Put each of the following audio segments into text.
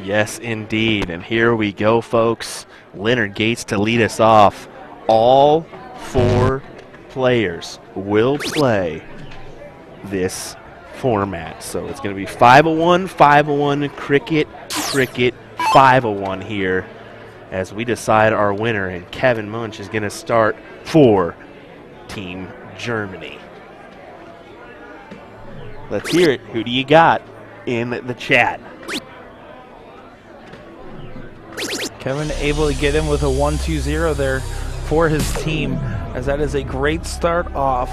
Yes, indeed. And here we go, folks. Leonard Gates to lead us off. All four players will play this format. So it's going to be 5-1, 5-1, cricket, cricket, 5-1 here as we decide our winner. And Kevin Munch is going to start for Team Germany. Let's hear it. Who do you got in the chat? Kevin able to get in with a 1-2-0 there for his team, as that is a great start off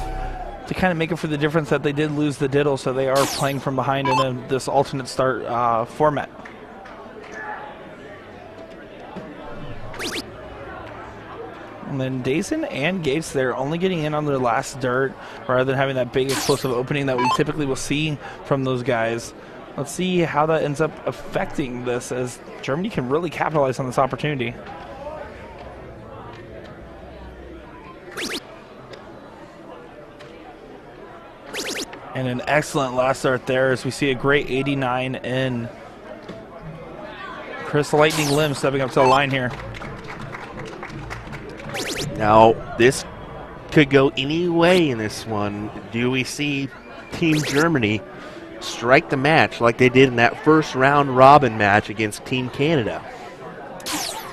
to kind of make it for the difference that they did lose the diddle, so they are playing from behind in this alternate start format. And then Dason and Gates, they're only getting in on their last dirt rather than having that big explosive opening that we typically will see from those guys. Let's see how that ends up affecting this, as Germany can really capitalize on this opportunity. And an excellent last start there as we see a great 89 in. Chris Lightning Limb stepping up to the line here. Now, this could go any way in this one. Do we see Team Germany strike the match like they did in that first round robin match against Team Canada?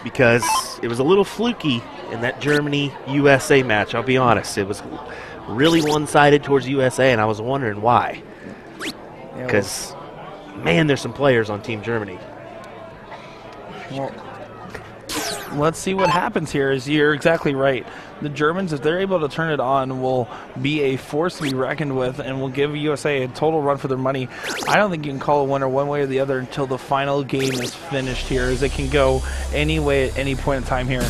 Because it was a little fluky in that Germany-USA match, I'll be honest. It was really one-sided towards USA, and I was wondering why. Because, man, there's some players on Team Germany. Well, let's see what happens here, as you're exactly right. The Germans, if they're able to turn it on, will be a force to be reckoned with and will give USA a total run for their money. I don't think you can call a winner one way or the other until the final game is finished here, as it can go any way at any point in time here.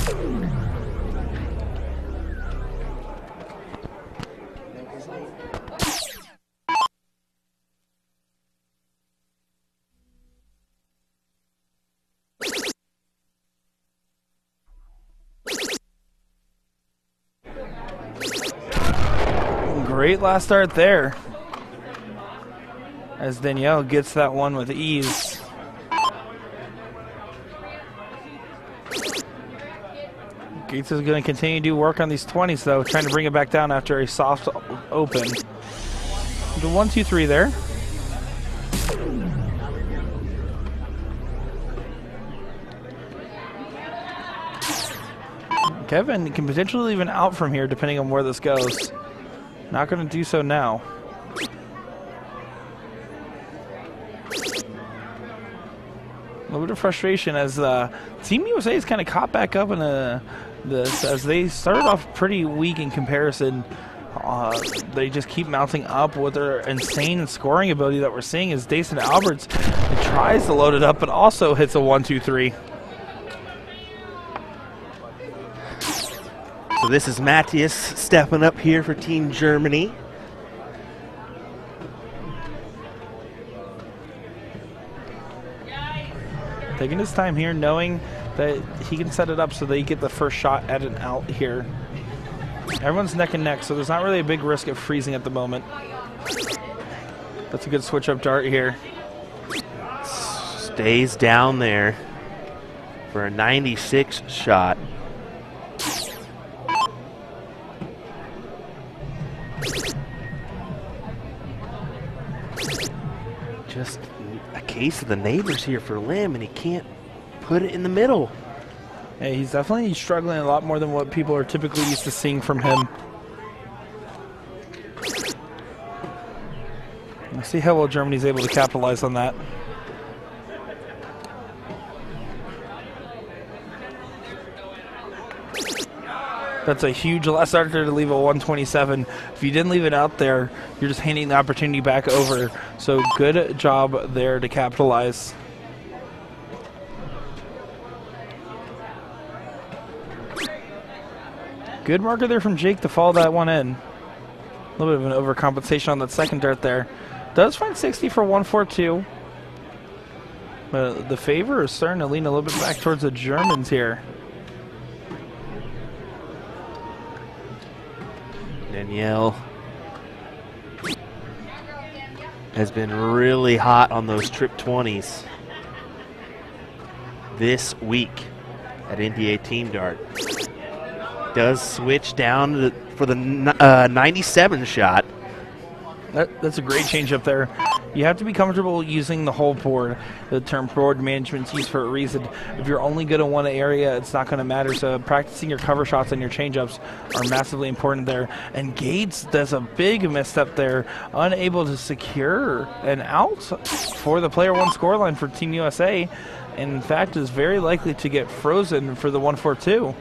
Great last start there, as Danielle gets that one with ease. Gates is going to continue to do work on these 20s, though, trying to bring it back down after a soft open. The 1-2-3 there. Kevin can potentially leave an out from here, depending on where this goes. Not going to do so now. A little bit of frustration as Team USA is kind of caught back up in this, as they started off pretty weak in comparison. They just keep mounting up with their insane scoring ability that we're seeing, as Jason Alberts tries to load it up but also hits a 1-2-3. So this is Matthias stepping up here for Team Germany. Taking his time here, knowing that he can set it up so they get the first shot at an out here. Everyone's neck and neck, so there's not really a big risk of freezing at the moment. That's a good switch up dart here. Stays down there for a 96 shot. Just a case of the neighbors here for Lim, and he can't put it in the middle. Yeah, he's definitely struggling a lot more than what people are typically used to seeing from him. We'll see how well Germany's able to capitalize on that. That's a huge last starter to leave a 127. If you didn't leave it out there, you're just handing the opportunity back over. So good job there to capitalize. Good marker there from Jake to follow that one in. A little bit of an overcompensation on that second dart there. Does find 60 for 142. But the favor is starting to lean a little bit back towards the Germans here. Danielle has been really hot on those trip 20s. this week at India Team Dart. Does switch down for the 97 shot. That's a great change up there. You have to be comfortable using the whole board. The term board management's used for a reason. If you're only good in one area, it's not going to matter. So practicing your cover shots and your changeups are massively important there. And Gates does a big misstep there, unable to secure an out for the player one scoreline for Team USA. And in fact, is very likely to get frozen for the 1-4-2.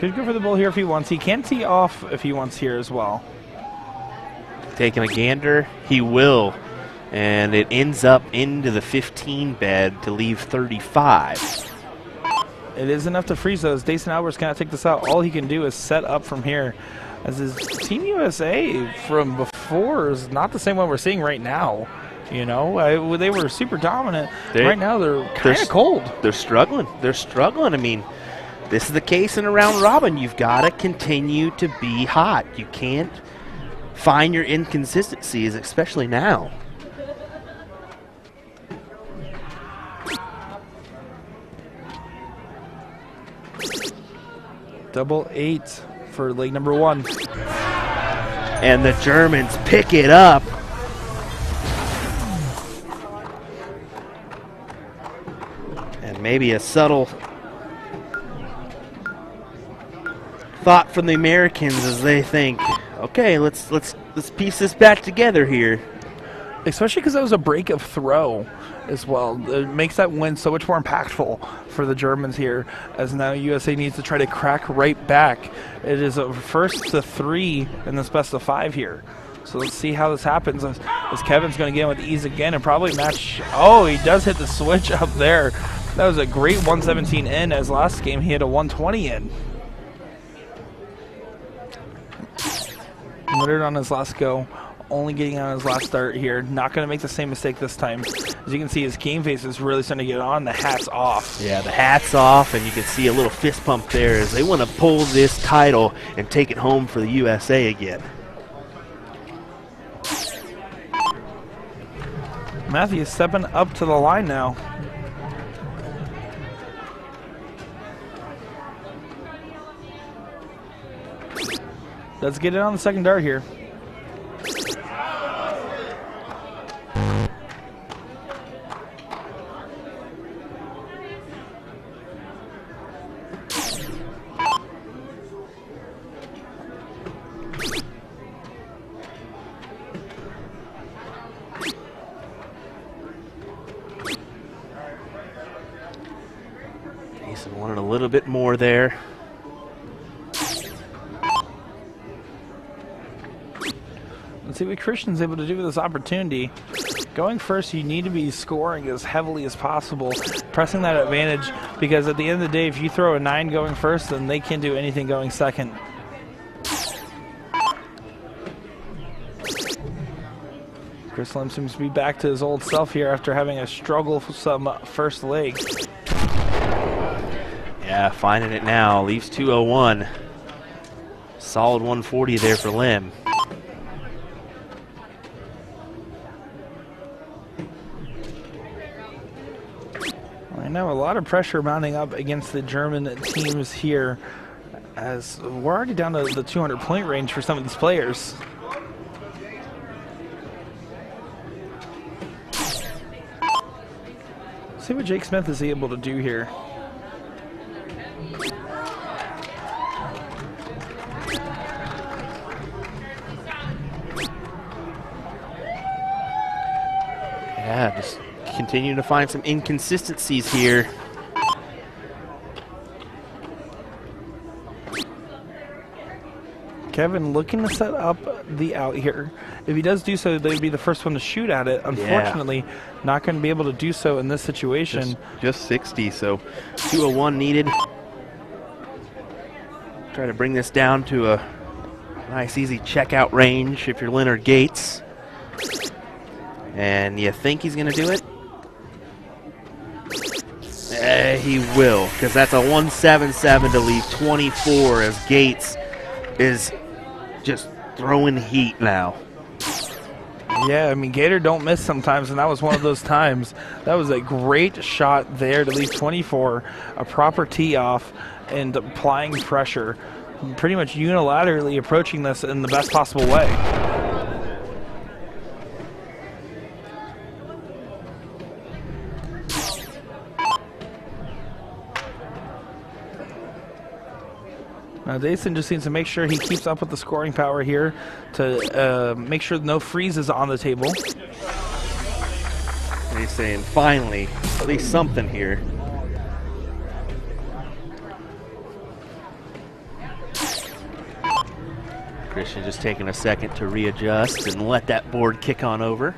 Could go for the ball here if he wants. He can tee off if he wants here as well. Taking a gander, he will. And it ends up into the 15 bed to leave 35. It is enough to freeze those. Dason Alberts cannot take this out. All he can do is set up from here. As his Team USA from before is not the same one we're seeing right now. You know, they were super dominant. Right now they're kind of cold. They're struggling. They're struggling. I mean, this is the case in a round robin. You've got to continue to be hot. You can't find your inconsistencies, especially now. Double eight for leg number one. And the Germans pick it up. And maybe a subtle thought from the Americans as they think, okay, let's piece this back together here. Especially because that was a break of throw as well. It makes that win so much more impactful for the Germans here, as now USA needs to try to crack right back. It is a first to three in this best of five here. So let's see how this happens, as Kevin's going to get in with ease again and probably match. Oh, he does hit the switch up there. That was a great 117 in, as last game he had a 120 in. Littered on his last go, only getting on his last start here. Not going to make the same mistake this time. As you can see, his game face is really starting to get on. The hat's off. Yeah, the hat's off, and you can see a little fist pump there as they want to pull this title and take it home for the USA again. Matthias stepping up to the line now. Let's get it on the second dart here. Jason wanted a little bit more there. See what Christian's able to do with this opportunity. Going first, you need to be scoring as heavily as possible, pressing that advantage, because at the end of the day, if you throw a 9 going first, then they can't do anything going second. Chris Lim seems to be back to his old self here after having a struggle for some first leg. Yeah, finding it now. Leaves 201. Solid 140 there for Lim. Now a lot of pressure mounting up against the German teams here, as we're already down to the 200 point range for some of these players. Let's see what Jake Smith is able to do here. Yeah, just continue to find some inconsistencies here. Kevin looking to set up the out here. If he does do so, they'd be the first one to shoot at it. Unfortunately, yeah, not going to be able to do so in this situation. Just 60, so 201 needed. Try to bring this down to a nice, easy checkout range if you're Leonard Gates. And you think he's going to do it? He will, because that's a 177 to leave 24 as Gates is just throwing heat now. Yeah, I mean, Gator don't miss sometimes, and that was one of those times. That was a great shot there to leave 24, a proper tee off, and applying pressure. Pretty much unilaterally approaching this in the best possible way. Now, Dason just needs to make sure he keeps up with the scoring power here to make sure no freezes on the table. And he's saying, finally, at least something here. Christian just taking a second to readjust and let that board kick on over.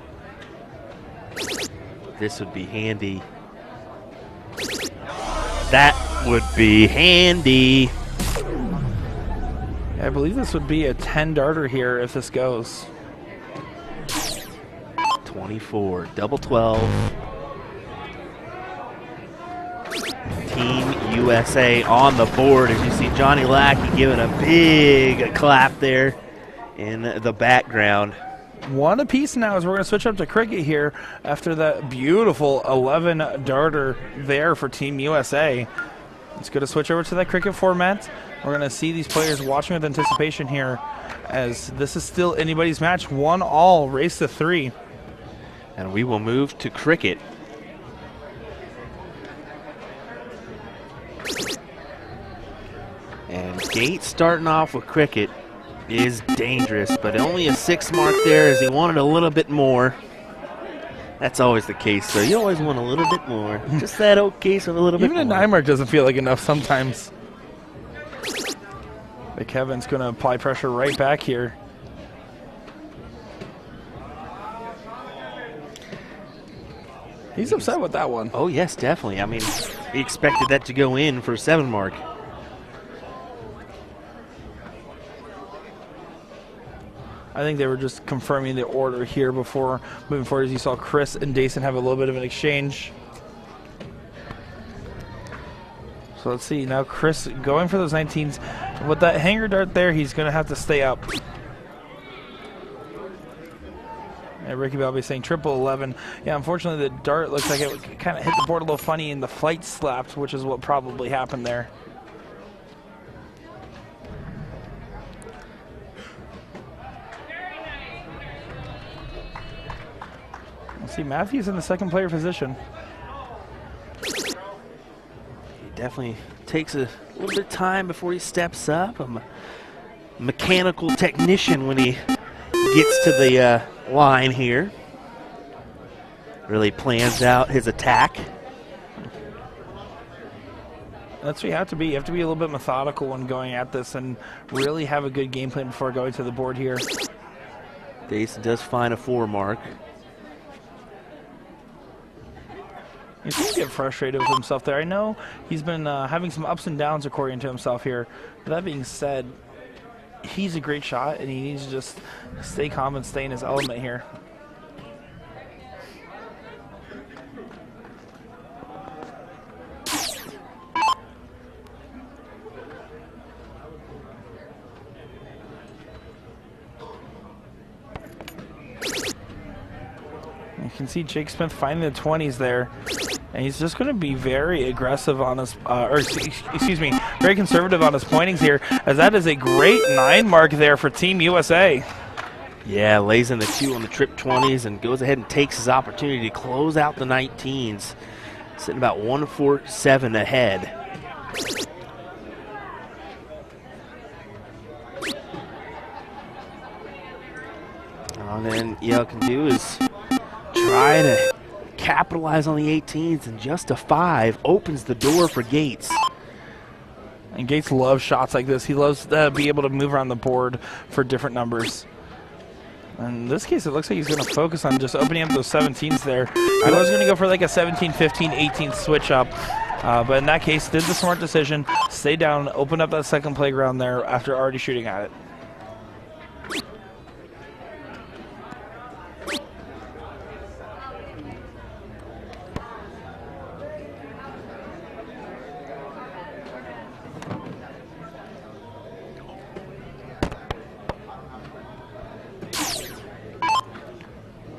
This would be handy. That would be handy. I believe this would be a 10 darter here if this goes. 24, double 12. Team USA on the board, as you see Johnny Lackey giving a big clap there in the background. One apiece now, as we're going to switch up to cricket here after that beautiful 11 darter there for Team USA. It's good to switch over to that cricket format. We're going to see these players watching with anticipation here, as this is still anybody's match. 1-all, race to 3. And we will move to cricket. And Gates starting off with cricket is dangerous, but only a 6 mark there, as he wanted a little bit more. That's always the case, though. You always want a little bit more. Just that old case of a little bit more. Even a 9 mark doesn't feel like enough sometimes. But Kevin's going to apply pressure right back here. He's upset with that one. Oh, yes, definitely. I mean, he expected that to go in for a 7 mark. I think they were just confirming the order here before moving forward, as you saw Chris and Dason have a little bit of an exchange. So let's see, now Chris going for those 19s. With that hanger dart there, he's going to have to stay up. And Ricky Balbi saying triple 11. Yeah, unfortunately the dart looks like it kind of hit the board a little funny and the flight slapped, which is what probably happened there. See, Matthews in the second player position. He definitely takes a little bit of time before he steps up. A mechanical technician when he gets to the line here. Really plans out his attack. That's what you have to be. You have to be a little bit methodical when going at this and really have a good game plan before going to the board here. Dason does find a 4 mark. He's going to get frustrated with himself there. I know he's been having some ups and downs according to himself here. But that being said, he's a great shot, and he needs to just stay calm and stay in his element here. You can see Jake Smith finding the 20s there. And he's just going to be very aggressive on his, very conservative on his pointings here, as that is a great 9 mark there for Team USA. Yeah, lays in the 2 on the trip 20s and goes ahead and takes his opportunity to close out the 19s. Sitting about 147 ahead. And then Yale can do is try to capitalize on the 18s, and just a 5 opens the door for Gates. And Gates loves shots like this. He loves to be able to move around the board for different numbers. In this case, it looks like he's going to focus on just opening up those 17s there. I was going to go for like a 17, 15, 18 switch up, but in that case, did the smart decision. Stay down, open up that second playground there after already shooting at it.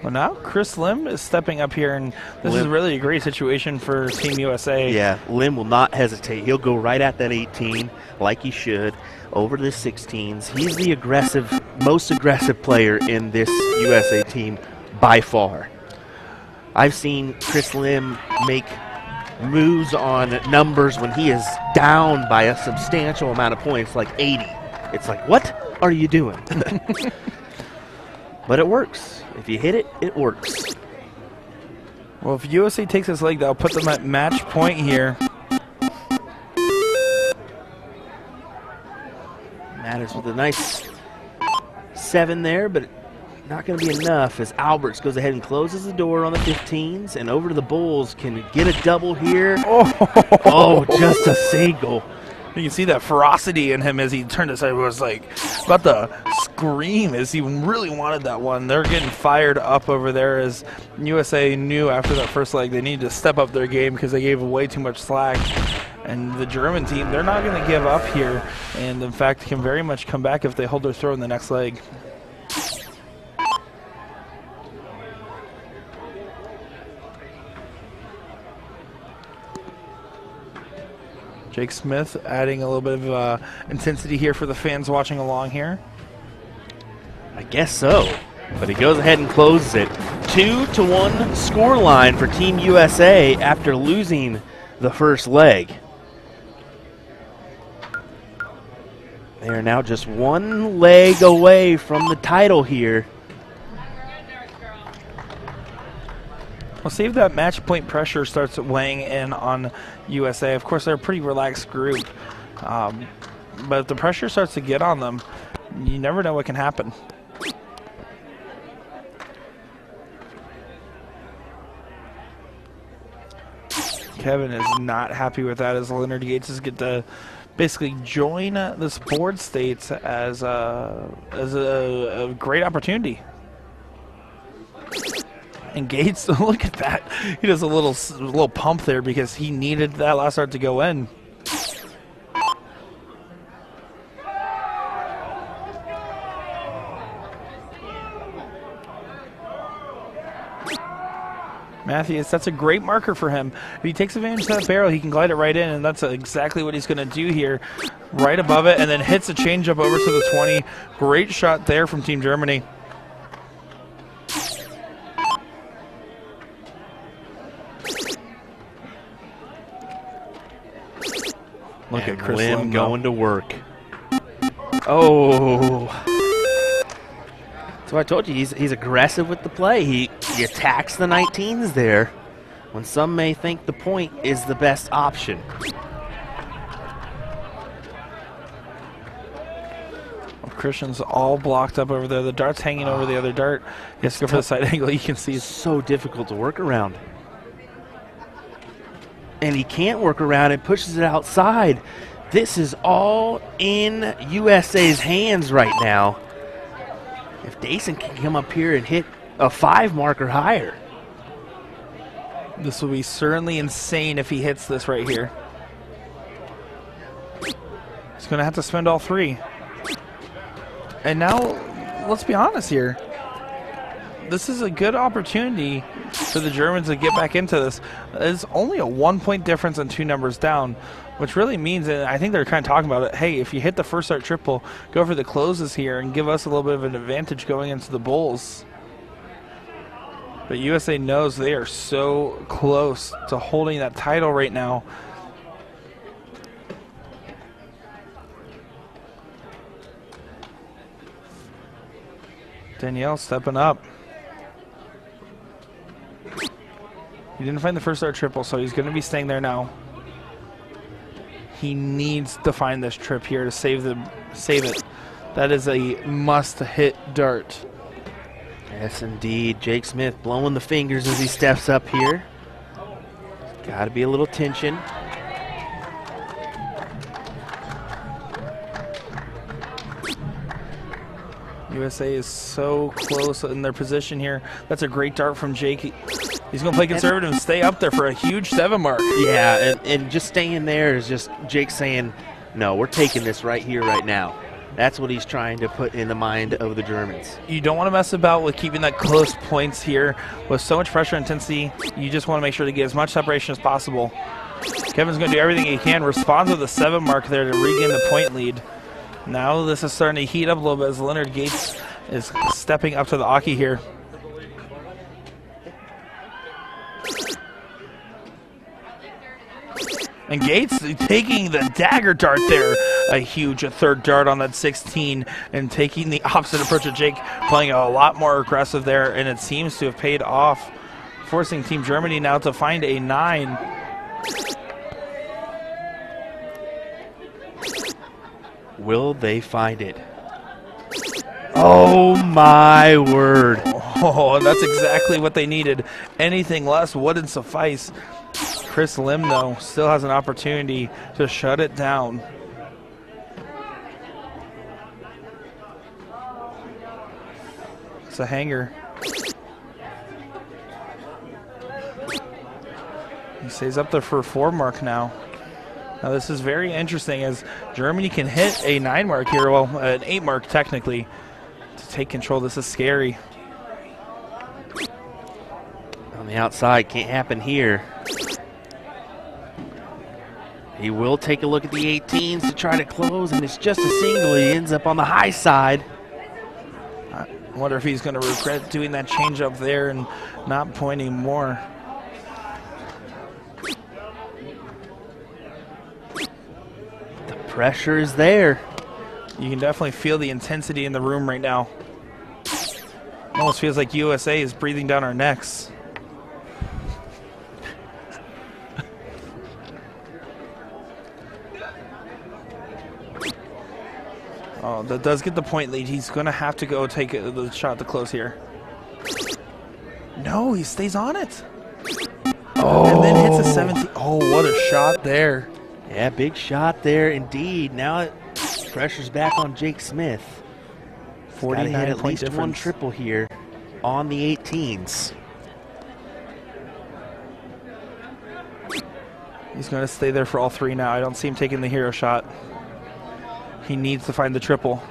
Well, now Chris Lim is stepping up here, and this is really a great situation for Team USA. Yeah, Lim will not hesitate. He'll go right at that 18 like he should, over to the 16s. He's the aggressive, most aggressive player in this USA team by far. I've seen Chris Lim make moves on numbers when he is down by a substantial amount of points, like 80. It's like, what are you doing? But it works. If you hit it, it works. Well, if USA takes this leg, that'll put them at match point here. Matters with a nice 7 there, but not going to be enough as Alberts goes ahead and closes the door on the 15s, and over to the Bulls. Can get a double here. Oh, just a single. You can see that ferocity in him as he turned aside. It was like about to scream as he really wanted that one. They're getting fired up over there as USA knew after that first leg they needed to step up their game because they gave away too much slack. And the German team, they're not going to give up here, and in fact can very much come back if they hold their throw in the next leg. Jake Smith adding a little bit of intensity here for the fans watching along here. I guess so. But he goes ahead and closes it. 2-1 scoreline for Team USA after losing the first leg. They are now just one leg away from the title here. We'll see if that match point pressure starts weighing in on USA. Of course, they're a pretty relaxed group. But if the pressure starts to get on them, you never know what can happen. Kevin is not happy with that as Leonard Gates is get to basically join this board states as a great opportunity. And Gates, look at that. He does a little pump there because he needed that last start to go in. Matthias, that's a great marker for him. If he takes advantage of that barrel, he can glide it right in, and that's exactly what he's going to do here. Right above it, and then hits a changeup over to the 20. Great shot there from Team Germany. Look at Chris Lim going to work. Oh. So I told you, he's aggressive with the play. He attacks the 19s there when some may think the point is the best option. Well, Christian's all blocked up over there. The dart's hanging over the other dart. He has to go for the side angle. You can see it's so difficult to work around. And he can't work around it, pushes it outside. This is all in USA's hands right now. If Dason can come up here and hit a 5 marker higher. This will be certainly insane if he hits this right here. He's going to have to spend all 3. And now, let's be honest here. This is a good opportunity for the Germans to get back into this. It's only a 1-point difference and 2 numbers down, which really means, and I think they're kind of talking about it, hey, if you hit the first start triple, go for the closes here and give us a little bit of an advantage going into the Bulls. But USA knows they are so close to holding that title right now. Danielle stepping up. He didn't find the first start triple, so he's going to be staying there now. He needs to find this trip here to save it. That is a must-hit dart. Yes, indeed. Jake Smith blowing the fingers as he steps up here. Got to be a little tension. USA is so close in their position here. That's a great dart from Jake. He's going to play conservative and stay up there for a huge 7 mark. Yeah, and just staying there is just Jake saying, no, we're taking this right here, right now. That's what he's trying to put in the mind of the Germans. You don't want to mess about with keeping that close points here. With so much pressure and intensity, you just want to make sure to get as much separation as possible. Kevin's going to do everything he can. Responds with a 7 mark there to regain the point lead. Now this is starting to heat up a little bit as Leonard Gates is stepping up to the Aki here. And Gates taking the dagger dart there. A huge third dart on that 16 and taking the opposite approach of Jake, playing a lot more aggressive there, and it seems to have paid off, forcing Team Germany now to find a 9. Will they find it? Oh my word. Oh, and that's exactly what they needed. Anything less wouldn't suffice. Chris Lim, though, still has an opportunity to shut it down. It's a hanger. He stays up there for a 4 mark now. Now this is very interesting as Germany can hit a 9 mark here, well, an 8 mark technically, to take control. This is scary. On the outside, can't happen here. He will take a look at the 18s to try to close, and it's just a single. He ends up on the high side. I wonder if he's going to regret doing that change up there and not pointing more. The pressure is there. You can definitely feel the intensity in the room right now. Almost feels like USA is breathing down our necks. Oh, that does get the point lead. He's going to have to go take the shot to close here. No, he stays on it. Oh. And then hits a 17. Oh, what a shot there. Yeah, big shot there indeed. Now it pressure's back on Jake Smith. 49 point difference. At least one triple here on the 18s. He's going to stay there for all 3 now. I don't see him taking the hero shot. He needs to find the triple.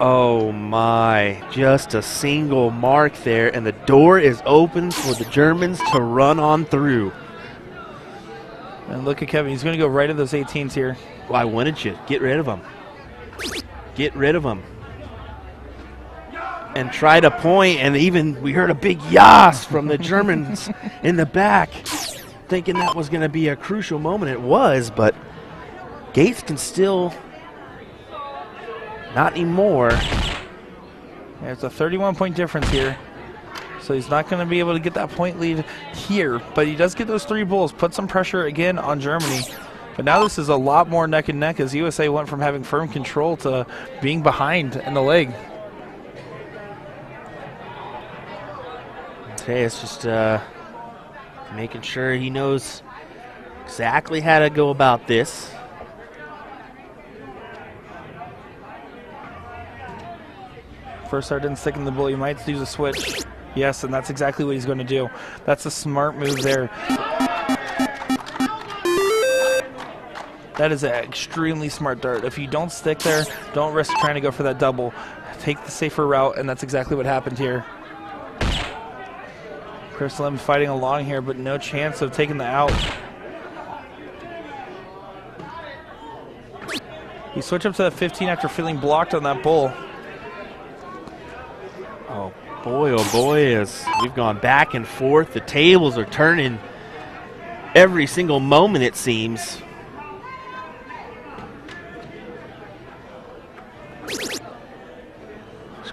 Oh my, just a single mark there, and the door is open for the Germans to run on through. And look at Kevin, he's gonna go right at those 18s here. Why wouldn't you? Get rid of them. Get rid of them. And try to point, and even we heard a big yas from the Germans in the back, thinking that was gonna be a crucial moment. It was, but Gates can still... Not anymore. Yeah, it's a 31-point difference here. So he's not going to be able to get that point lead here. But he does get those 3 bulls. Put some pressure again on Germany. But now this is a lot more neck and neck as USA went from having firm control to being behind in the leg. Okay, it's just making sure he knows exactly how to go about this. First start didn't stick in the bull. You might use a switch. Yes, and that's exactly what he's going to do. That's a smart move there. That is an extremely smart dart. If you don't stick there, don't risk trying to go for that double. Take the safer route, and that's exactly what happened here. Chris Lim fighting along here, but no chance of taking the out. He switched up to the 15 after feeling blocked on that bull. Boy, oh boy, as we've gone back and forth. The tables are turning every single moment, it seems.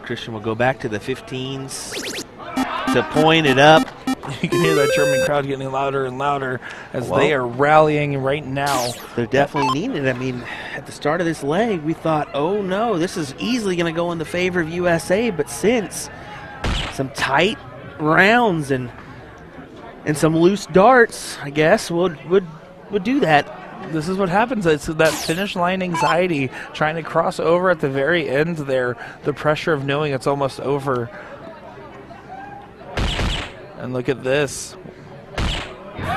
Christian will go back to the 15s to point it up. You can hear that German crowd getting louder and louder as they are rallying right now. They're definitely needed. I mean, at the start of this leg, we thought, oh no, this is easily going to go in the favor of USA, but since... Some tight rounds and some loose darts, I guess, would do that. This is what happens. It's that finish line anxiety, trying to cross over at the very end there. The pressure of knowing it's almost over. And look at this.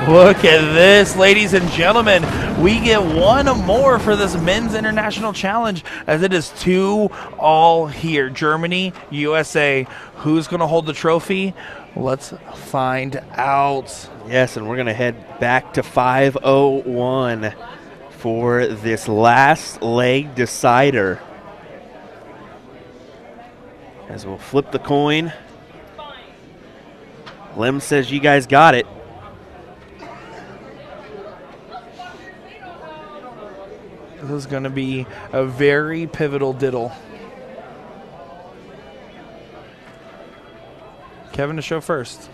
Look at this, ladies and gentlemen. We get one more for this men's international challenge as it is 2-2 here. Germany, USA. Who's going to hold the trophy? Let's find out. Yes, and we're going to head back to 5:01 for this last leg decider. As we'll flip the coin. Lim says you guys got it. This is going to be a very pivotal diddle. Kevin to show first.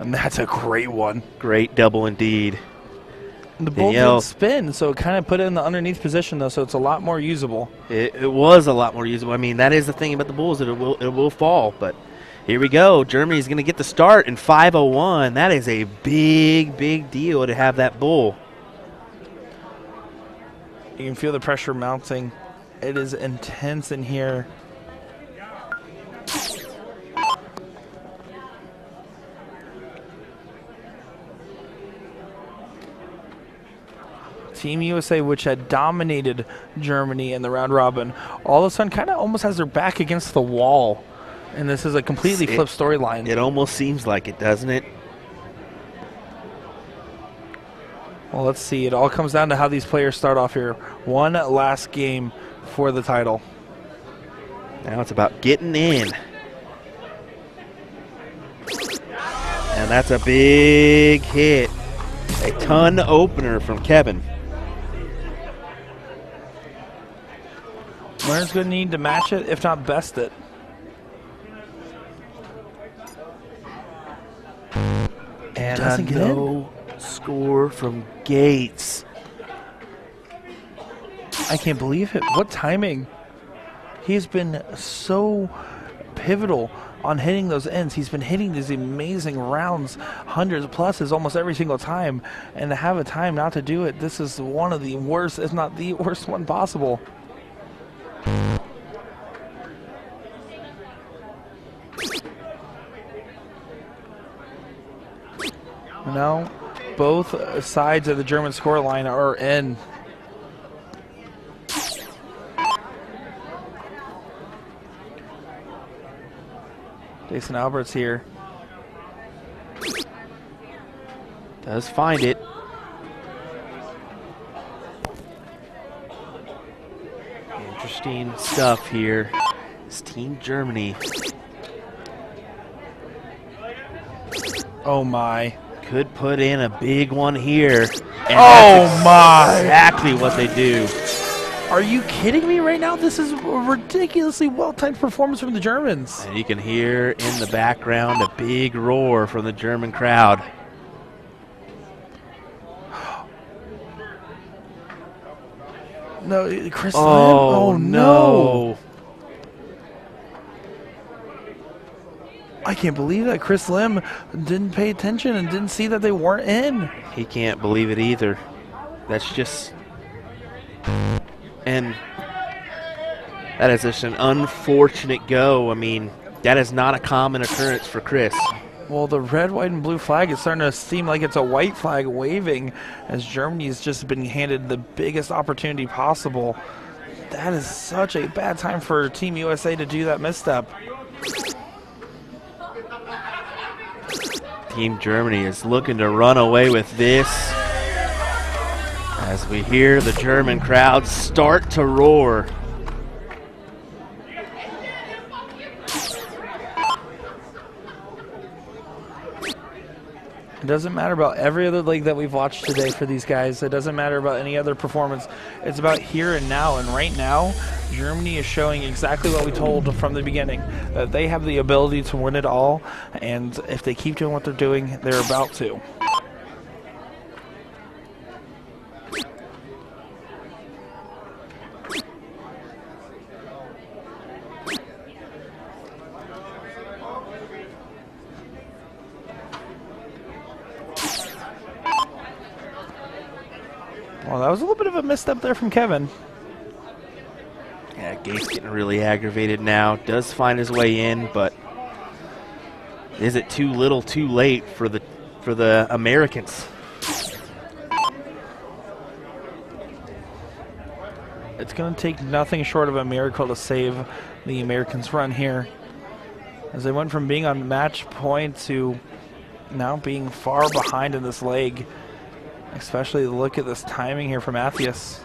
And that's a great one. Great double indeed. The ball didn't spin, so it kind of put it in the underneath position, though, so it's a lot more usable. It was a lot more usable. I mean, that is the thing about the Bulls, that it will fall. But here we go. Germany's going to get the start in 5:01. That is a big, big deal to have that bull. You can feel the pressure mounting. It is intense in here. Team USA, which had dominated Germany in the round robin, all of a sudden kind of almost has their back against the wall. And this is a completely flipped storyline. It almost seems like it, doesn't it? Well, let's see. It all comes down to how these players start off here. One last game for the title. Now it's about getting in. And that's a big hit. A ton opener from Kevin. Leonard's going to need to match it, if not best it. And doesn't no score from Gates. I can't believe it. What timing. He's been so pivotal on hitting those ends. He's been hitting these amazing rounds, hundreds pluses almost every single time. And to have a time not to do it, this is one of the worst, if not the worst one possible. Now, both sides of the German scoreline are in. Jason Alberts here. Does find it. Interesting stuff here. It's Team Germany. Oh my. Could put in a big one here. And oh my! Exactly what they do. Are you kidding me right now? This is a ridiculously well-timed performance from the Germans. And you can hear in the background a big roar from the German crowd. No, Chris Lim. Oh no. I can't believe that Chris Lim didn't pay attention and didn't see that they weren't in. He can't believe it either. That's just... And that is just an unfortunate go. I mean, that is not a common occurrence for Chris. Well, the red, white, and blue flag is starting to seem like it's a white flag waving as Germany's just been handed the biggest opportunity possible. That is such a bad time for Team USA to do that misstep. Team Germany is looking to run away with this as we hear the German crowd start to roar. It doesn't matter about every other leg that we've watched today for these guys. It doesn't matter about any other performance. It's about here and now. And right now, Germany is showing exactly what we told from the beginning, that they have the ability to win it all. And if they keep doing what they're doing, they're about to. Well, that was a little bit of a misstep there from Kevin. Yeah, Gates getting really aggravated now. Does find his way in, but is it too little, too late for the Americans? It's going to take nothing short of a miracle to save the Americans' run here, as they went from being on match point to now being far behind in this leg. Especially look at this timing here from Matthias.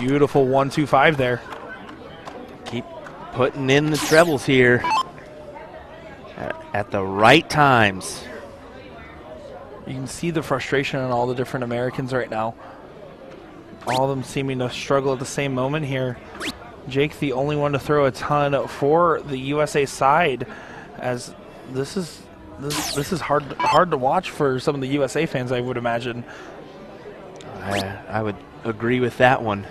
Beautiful 1-2-5 there. Keep putting in the trebles here at the right times. You can see the frustration in all the different Americans right now. All of them seeming to struggle at the same moment here. Jake the only one to throw a ton for the USA side, as this is hard to watch for some of the USA fans, I would imagine. I would agree with that one.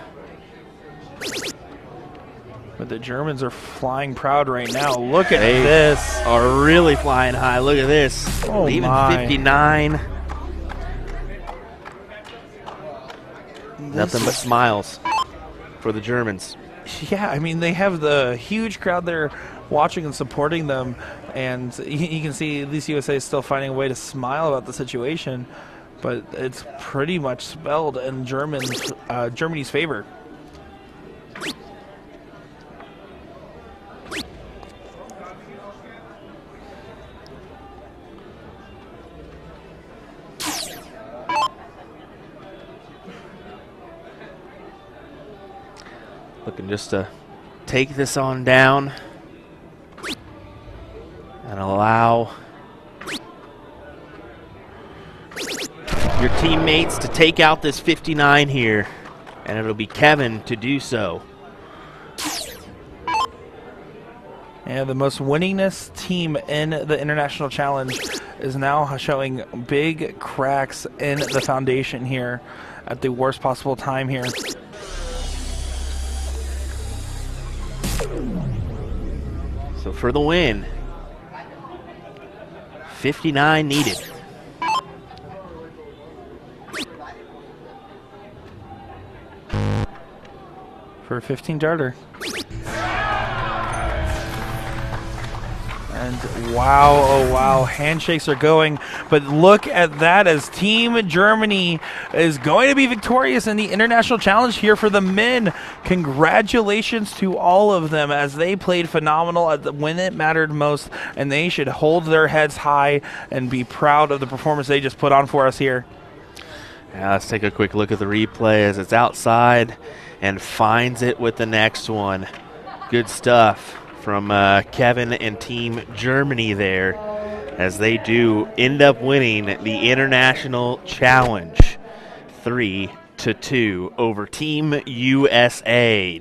But the Germans are flying proud right now. Look at this. Are really flying high. Look at this. Oh, even my. 59. Nothing but smiles for the Germans. Yeah, I mean, they have the huge crowd there watching and supporting them, and you can see these USA is still finding a way to smile about the situation, but it's pretty much spelled in Germany's favor. Looking just to take this on down and allow your teammates to take out this 59 here, and it'll be Kevin to do so. And the most winningest team in the International Challenge is now showing big cracks in the foundation here at the worst possible time here. So for the win, 59 needed. For a 15 darter. And wow, oh wow, handshakes are going. But look at that, as Team Germany is going to be victorious in the International Challenge here for the men. Congratulations to all of them, as they played phenomenal at the, when it mattered most, and they should hold their heads high and be proud of the performance they just put on for us here. Now let's take a quick look at the replay as it's outside and finds it with the next one. Good stuff from Kevin and Team Germany there, as they do end up winning the International Challenge 3-2 over Team USA.